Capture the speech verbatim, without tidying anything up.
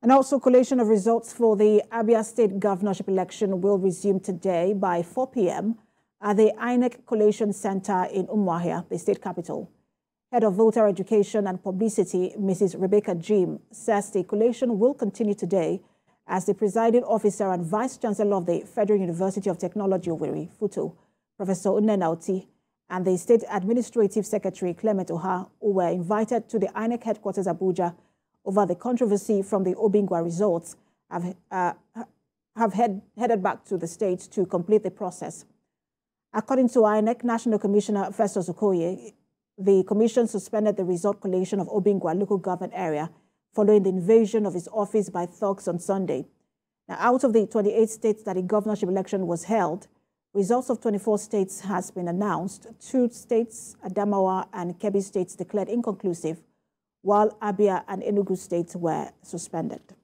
And also collation of results for the Abia State governorship election will resume today by four p m at the I N E C Collation Center in Umuahia, the state capital. Head of Voter Education and Publicity, Missus Rebecca Jim, says the collation will continue today as the presiding officer and vice-chancellor of the Federal University of Technology, Owerri, FUTO, Professor Nnenna Oti, and the State Administrative Secretary, Clement Oha, who were invited to the I N E C headquarters, Abuja, over the controversy from the Obingwa results, have, uh, have head, headed back to the state to complete the process. According to I N E C National Commissioner Festus Okoye, the commission suspended the result collation of Obingwa local government area following the invasion of his office by thugs on Sunday. Now, out of the twenty-eight states that a governorship election was held, results of twenty-four states has been announced. Two states, Adamawa and Kebbi states, declared inconclusive, while Abia and Enugu states were suspended.